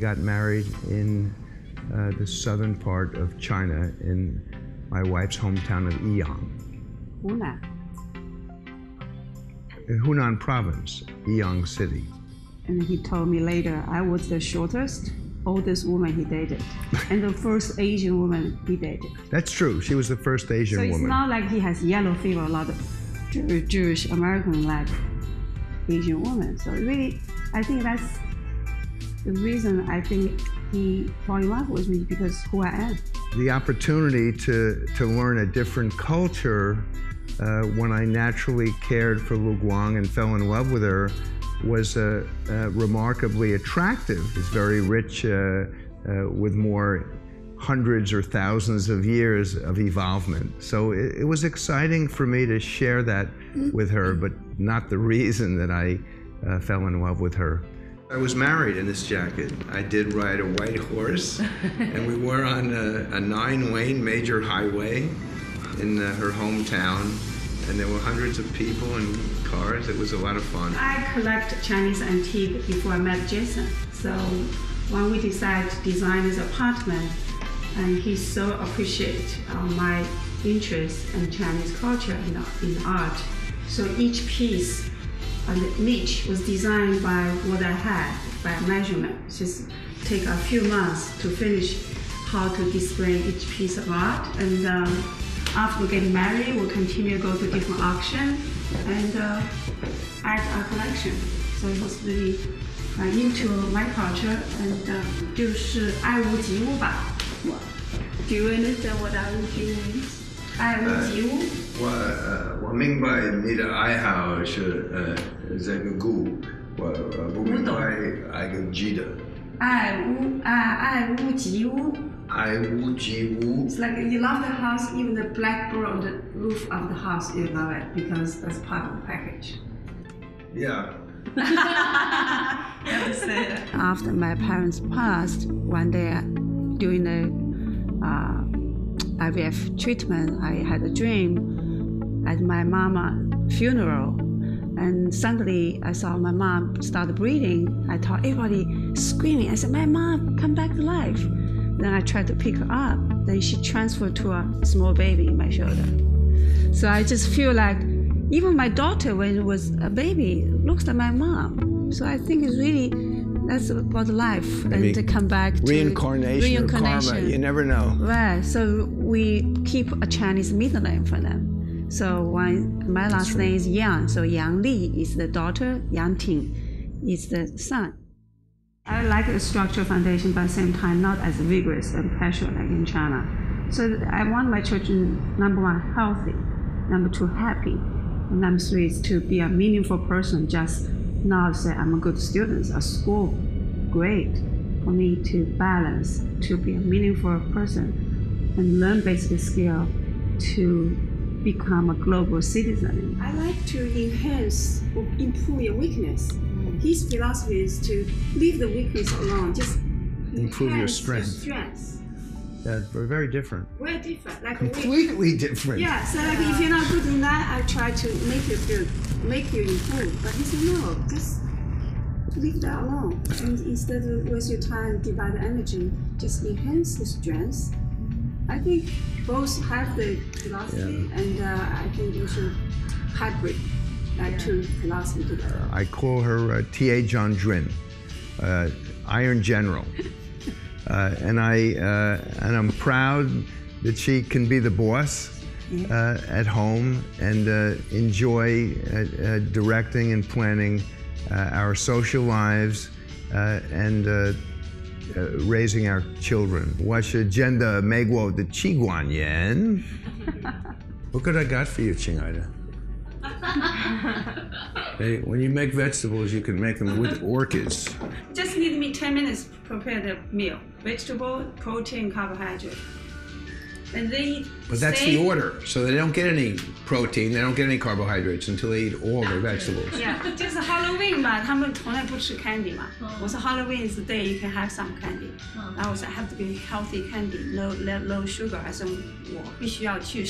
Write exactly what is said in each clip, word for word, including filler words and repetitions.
got married in uh, the southern part of China, in my wife's hometown of Yiyang. Hunan. Hunan province, Yiyang city. And he told me later, I was the shortest, oldest woman he dated, and the first Asian woman he dated. That's true. She was the first Asian woman. So it's woman. Not like he has yellow fever, a lot of Jewish American like Asian woman. So really, I think that's the reason I think he fell in love with me, because who I am. The opportunity to, to learn a different culture uh, when I naturally cared for Lu Guang and fell in love with her was uh, uh, remarkably attractive. It's very rich uh, uh, with more hundreds or thousands of years of evolvement. So it, it was exciting for me to share that with her, but not the reason that I uh, fell in love with her. I was married in this jacket. I did ride a white horse, and we were on a, a nine-lane major highway in uh, her hometown. And there were hundreds of people and cars. It was a lot of fun. I collect Chinese antique before I met Jason. So when we decided to design this apartment, and he so appreciated uh, my interest in Chinese culture and in art. So each piece and the niche was designed by what I had, by measurement. Just take a few months to finish how to display each piece of art. And um, after we get married, we'll continue to go to different auctions and uh, add our collection. So it was really uh, into my culture, and uh, 就是爱屋及乌 吧. Do you understand what 爱屋及乌 means? 爱屋及乌? Uh, 我明白你的爱好是 这个故，我不明白爱跟记得. 爱屋及乌. It's like you love the house, even the blackboard on the roof of the house, you love it because that's part of the package. Yeah. After my parents passed, one day during the uh, I V F treatment, I had a dream at my mama's funeral. And suddenly, I saw my mom start breathing. I thought everybody screaming. I said, "My mom, come back to life." Then I tried to pick her up. Then she transferred to a small baby in my shoulder. So I just feel like even my daughter, when it was a baby, looks like my mom. So I think it's really, that's about life, I and mean, to come back to reincarnation, reincarnation. Or karma, you never know. Right, so we keep a Chinese middle name for them. So when my last name is Yang, so Yang Li is the daughter, Yang Ting is the son. I like a structural foundation, but at the same time, not as vigorous and pressure like in China. So I want my children, number one, healthy, number two, happy, and number three is to be a meaningful person, just not say I'm a good student, a school grade. For me to balance, to be a meaningful person and learn basic skill to become a global citizen. I like to enhance or improve your weakness. His philosophy is to leave the weakness alone, just improve your strength. Yeah, we're very different. We're different, like completely we, different. Yeah, so like if you're not good in that, I try to make you good, make you improve. But he said no, just leave that alone. And instead of waste your time, divide the energy, just enhance the strengths. I think both have the philosophy, yeah. And uh, I think you should hybrid. I, too, I call her uh, T A John Drin, uh, Iron General, uh, and I uh, and I'm proud that she can be the boss uh, at home and uh, enjoy uh, uh, directing and planning uh, our social lives uh, and uh, uh, raising our children. Wash agenda megwo the Qiguan Yan. Look what I got for you, Qin Yida. Hey, when you make vegetables, you can make them with orchids. Just need me ten minutes to prepare the meal. Vegetable, protein, carbohydrate. And they eat. But that's the order. So they don't get any protein, they don't get any carbohydrates until they eat all their vegetables. Yeah, just Halloween, ma, candy. Halloween is the day you can have some candy. I also have to be healthy candy, low low sugar. I said, trick or treat.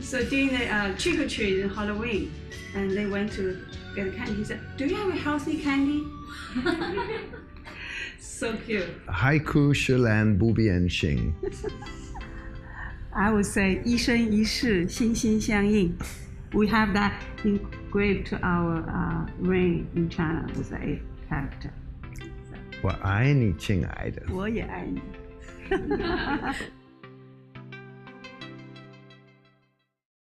So during the uh, trick or treat in Halloween, and they went to get a candy. He said, do you have a healthy candy? So cute. Haiku, Shilan, Bubi, and Xing. I would say, 一生一世,心心相印. We have that engraved to our uh, ring in China with the eighth character. 我爱你，亲爱的。我也爱你。